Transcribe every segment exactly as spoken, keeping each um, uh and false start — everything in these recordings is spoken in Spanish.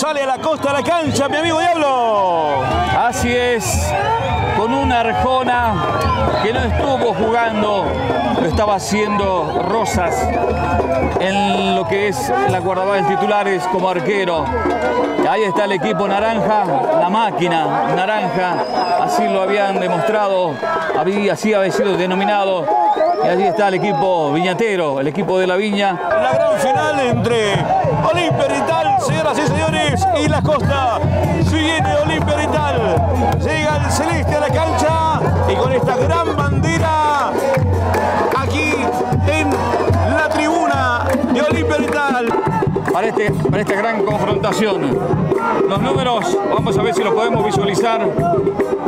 sale a la costa de la cancha, mi amigo Diablo. Así es, con una Arjona que no estuvo jugando, lo estaba haciendo Rosas en lo que es la guardabalas titulares como arquero. Ahí está el equipo naranja, la máquina naranja, así lo habían demostrado, así había sido denominado. Y allí está el equipo viñatero, el equipo de La Viña. La gran final entre Olimpia Oriental, señoras y señores, y La Costa. Si viene Olimpia Oriental, llega el celeste a la cancha y con esta gran bandera aquí en la tribuna de Olimpia Oriental. Para, este, para esta gran confrontación, los números, vamos a ver si los podemos visualizar.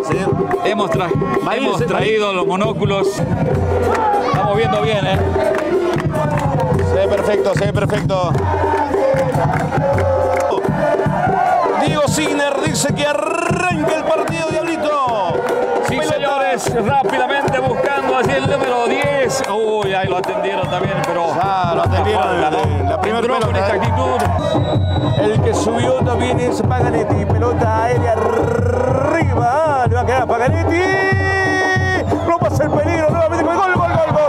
Sí. Hemos, tra Marín, hemos traído Marín. los monóculos. Estamos viendo bien, ¿eh? Se ve perfecto, se ve perfecto. Diego Signer dice que arranca el partido, Diablito. Sí, señores, rápidamente buscando así el número diez. Uy, ahí lo atendieron también, pero... Ah, lo atendieron, la, la, la primera pelota. Con esta actitud. El que subió también es Paganetti. Pelota aérea arriba. Le va a quedar a Paganetti. No pasa el peligro nuevamente. Gol, gol, gol, gol, gol. ¡Gol!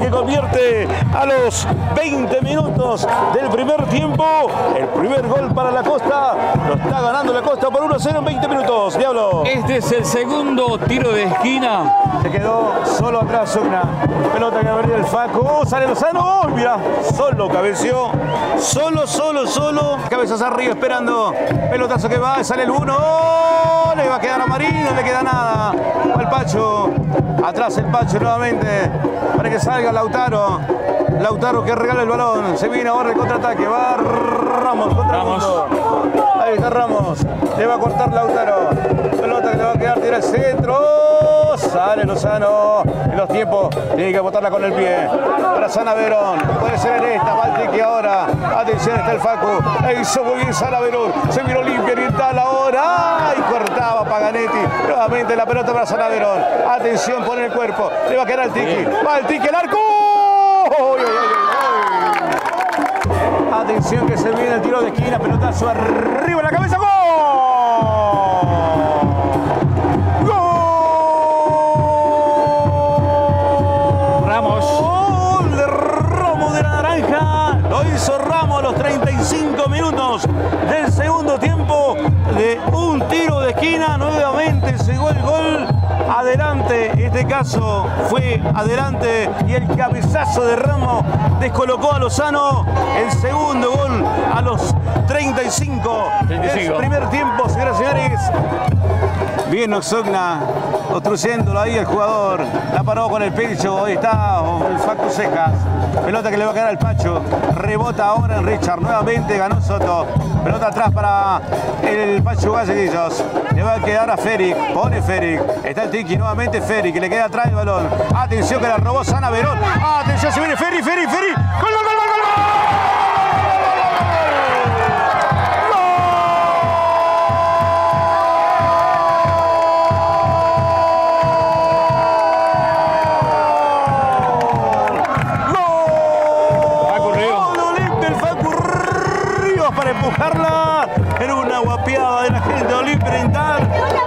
Que convierte a los veinte minutos del primer tiempo el primer gol para La Costa. Lo está ganando La Costa por uno a cero en veinte minutos, Diablo. Este es el segundo tiro de esquina. Se quedó solo atrás una pelota que abrió el Facu. Oh, sale Lozano, oh, mira, solo cabeció, solo, solo, solo. Cabezas arriba esperando, pelotazo que va, sale el uno. Oh, le va a quedar a Marín, no le queda nada. Va el Pacho, atrás el Pacho nuevamente para que salga Lautaro. Lautaro que regala el balón. Se viene ahora el contraataque. Va Ramos contra Ramos. Ahí está Ramos. Le va a cortar Lautaro. Pelota que le va a quedar tira al centro. ¡Oh! Sale Lozano. En los tiempos tiene que botarla con el pie. Para Sanaverón. Puede ser en esta. Va el trique ahora. Atención, está el Facu. E hizo muy bien Sanaverón. Se vino Olimpia Oriental ahora. Y cortaba Paganetti. Nuevamente la pelota para Sanaverón. Atención, pone el cuerpo. Le va a quedar al trique. Va el trique, el arco. ¡Oh, oh, oh, oh! Atención que se viene el tiro de esquina, pelotazo arriba en la cabeza, ¡gol! ¡Gol! Ramos. ¡Gol de Ramos de la Naranja! Lo hizo Ramos a los treinta y cinco minutos del segundo tiempo de un tiro de esquina. Nuevamente llegó el gol. Adelante, en este caso fue adelante y el cabezazo de Ramos descolocó a Lozano. El segundo gol a los treinta y cinco, treinta y cinco. El primer tiempo, señoras y señores. Bien Axogna, obstruyéndolo ahí el jugador. La paró con el pecho, ahí está el Facu Ceja. Pelota que le va a quedar al Pacho. Rebota ahora en Richard, nuevamente ganó Soto. Pelota atrás para el Pacho Galleguillos. Le va a quedar a Ferri, pone Ferri. Está el Tiki, nuevamente Ferri, que le queda atrás el balón. Atención que la robó Sanaverón. Atención, se viene Ferri, Ferri, Ferri. ¡Gol, gol, gol, gol, gol! Era una guapiada de la gente de Olimpia Oriental.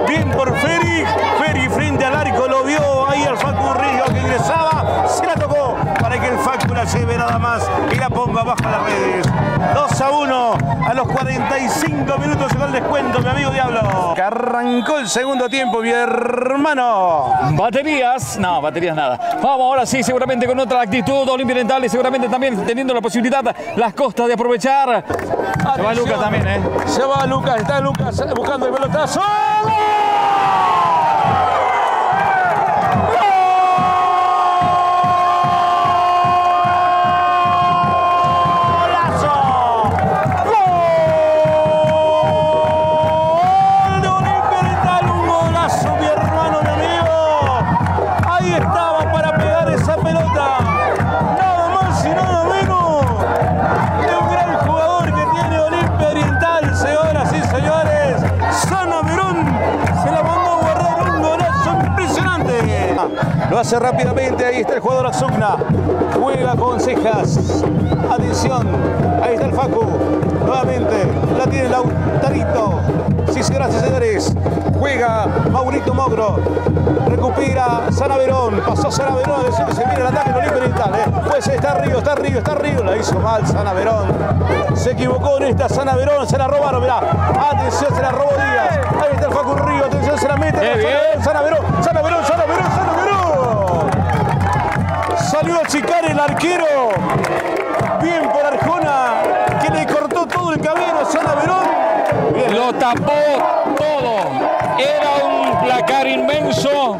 Bien por Ferri. Ferri frente al arco lo vio ahí al Facu Río que ingresaba. Se la tocó para que el Facu la lleve nada más y la ponga abajo a las redes. dos a uno a los cuarenta y cinco minutos llegó el descuento, mi amigo Diablo. Que arrancó el segundo tiempo, mi hermano. Baterías, no, baterías nada. Vamos ahora sí, seguramente con otra actitud Olimpia Oriental y seguramente también teniendo la posibilidad Las Costas de aprovechar. Atención. Se va Lucas también, ¿eh? Se va Lucas, está Lucas buscando el pelotazo. lo hace rápidamente, ahí está el jugador Axogna, juega con Cejas, atención, ahí está el Facu, nuevamente, la tiene Lautarito, sí, señoras y señores, juega Maurito Mogro, recupera Sanaverón, pasó Sanaverón, se viene el ataque de Olimpia Oriental, ¿eh? Pues está Río, está Río, está Río, la hizo mal Sanaverón, se equivocó en esta Sanaverón, se la robaron, mirá, atención, se la robó Díaz, ahí está el Facu Río, atención, se la mete, Sanaverón, Sanaverón, Sanaverón, Sanaverón, salió a achicar el arquero, bien por Arjona, que le cortó todo el camino a Sanaverón, bien. Lo tapó todo, era un placar inmenso,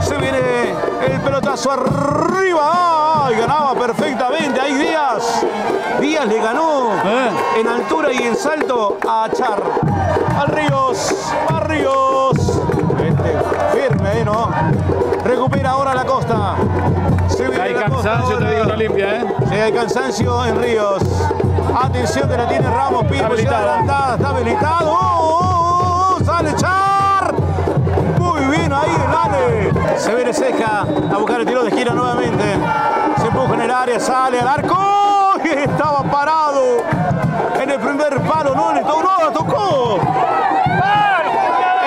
se viene el pelotazo arriba, ay, ganaba perfectamente, ahí Díaz, Díaz le ganó ¿Eh? en altura y en salto a Achar, a Ríos, a Ríos, firme, ¿eh? ¿No? Recupera ahora la costa. Se viene hay la cansancio, costa te digo, Olimpia, ¿eh? Sí, hay cansancio en Ríos. Atención que la tiene Ramos, Pipo, está adelantada, está habilitado. ¡Oh, oh, oh! ¡Sale Char! Muy bien, ahí el Ale. Se viene Ceja a buscar el tiro de esquina nuevamente. Se empuja en el área, sale al arco. Estaba parado en el primer palo, no, le tocó, no, la tocó.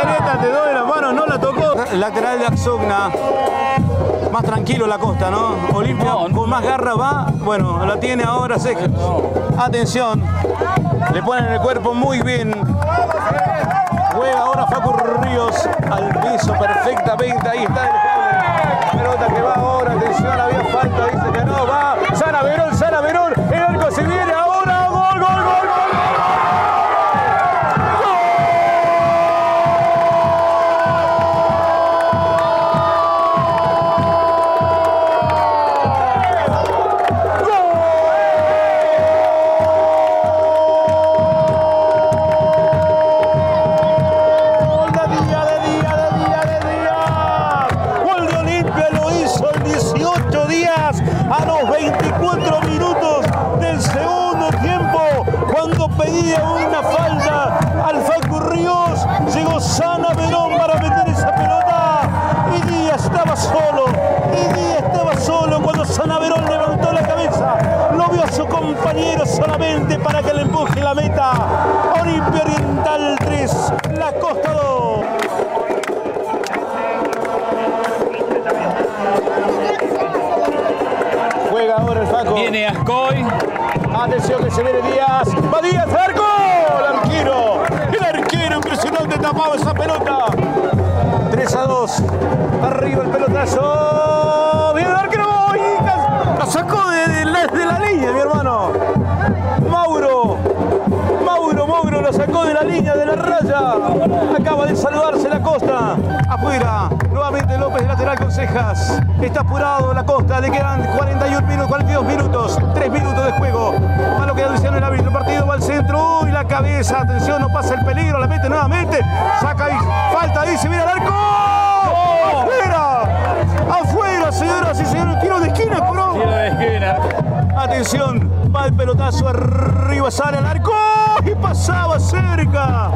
En esta te doy la mano, no la tocó. Lateral de Axogna. Más tranquilo la costa, ¿no? Olimpia no, no, con más garra va, bueno, la tiene ahora Cejas. Atención, le ponen el cuerpo muy bien. Juega ahora Facu Ríos al piso perfectamente, ahí está el juego. Pelota que va ahora, atención, había falta, dice que no, va. Sanaverón, Sanaverón, el arco se viene ahora, gol, gol, gol, gol. Solamente para que le empuje la meta. Olimpia Oriental tres, La Costa dos. Juega ahora el Facu. Viene Ascoy. Atención que se viene Díaz. Va Díaz, arco. El arquero. El arquero impresionante tapaba esa pelota. tres a dos. Arriba el pelotazo. Viene el arquero. La sacó de, de, de la línea, mi hermano. Mauro, Mauro, Mauro lo sacó de la línea, de la raya. Acaba de salvarse la costa. Afuera, nuevamente López, lateral con Cejas. Está apurado la costa, le quedan cuarenta y un minutos, cuarenta y dos minutos, tres minutos de juego. A lo que anunciaron el árbitro, el partido va al centro. Uy, la cabeza, atención, no pasa el peligro, la mete nuevamente. Saca ahí, falta ahí, se viene al arco. ¡Oh! ¡Afuera! ¡Afuera, señoras y señores! ¡Tiro de esquina, bro! ¡Tiro de esquina! Atención, va el pelotazo arriba, sale al arco y pasaba cerca.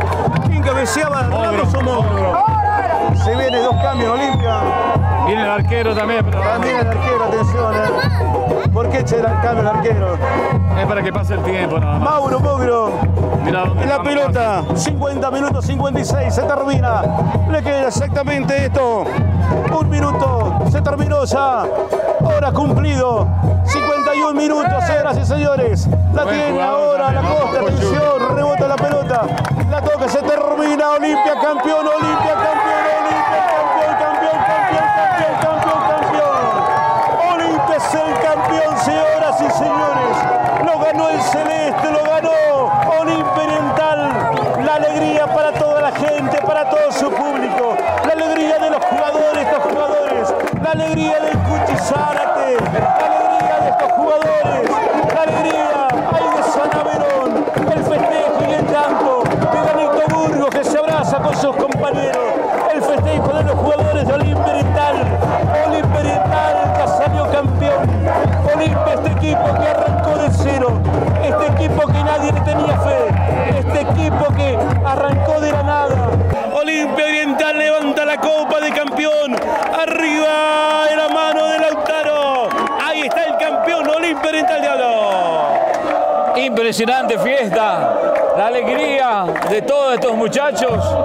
Quien cabeceaba, Ramos o Mogro. Se vienen dos cambios, Olimpia. Viene el arquero también, pero... También el arquero, atención, ¿eh? ¿Por qué echa el cambio el arquero? Es para que pase el tiempo, nada más. Mauro, Mogro. Mirá dónde la pelota, acá. cincuenta minutos, cincuenta y seis, se termina. Le queda exactamente esto. Un minuto, se terminó ya. Hora cumplido. cincuenta y un minutos, señoras y señores. La tiene ahora la costa, atención, rebota la pelota. La toca, se termina. Olimpia campeón, Olimpia campeón, Olimpia campeón, campeón, campeón, campeón, campeón, campeón. Olimpia es el campeón, señoras y señores. Lo ganó el celeste, lo ganó Olimpia Oriental. La alegría para toda la gente, para todo su público. La alegría de los jugadores, estos jugadores. La alegría del Cuchi Zárate. La alegría de estos jugadores. La alegría ahí de Sanaverón. El festejo y el llanto de Benito Burgo que se abraza con sus compañeros. El festejo de los jugadores de Olimpia Oriental. Olimpia Oriental que salió campeón. Olimpia, este equipo que arrancó de cero. Este equipo que nadie le tenía fe. Este equipo que arrancó de la nada. Olimpia Oriental levanta la copa de campeón. Arriba el Impresionante fiesta, la alegría de todos estos muchachos.